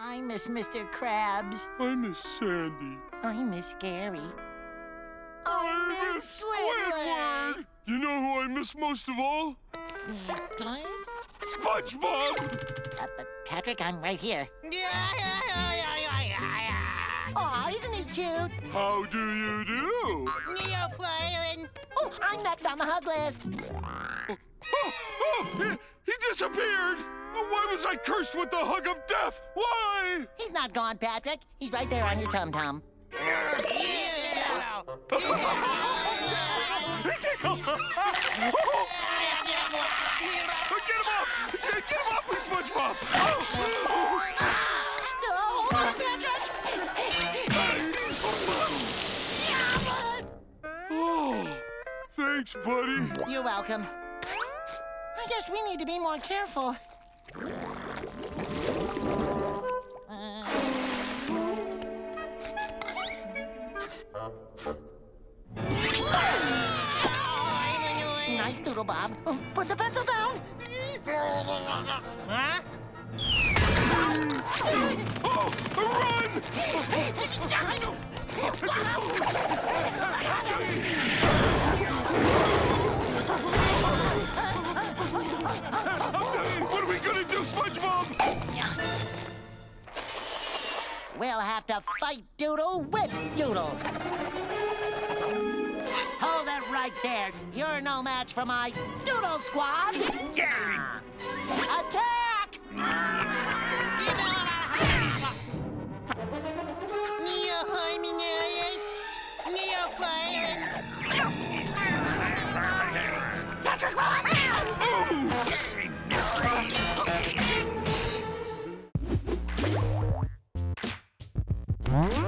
I miss Mr. Krabs. I miss Sandy. I miss Gary. I miss Squidward. You know who I miss most of all? SpongeBob! Patrick, I'm right here. Aw, isn't he cute? How do you do? Neoplane! Oh, I'm next on the hug list. He disappeared! Why was I cursed with the hug of death? Why? He's not gone, Patrick. He's right there on your tum-tum. Get him off! Get him off with SpongeBob! Hold on, Patrick! Oh, thanks, buddy. You're welcome. I guess we need to be more careful. Nice doodle, Bob. Put the pencil down. Huh? Oh, run! What are we gonna do, SpongeBob? We'll have to fight Doodle with Doodle. Hold it right there. You're no match for my Doodle Squad. Yeah. Attack! Patrick, run! Oh!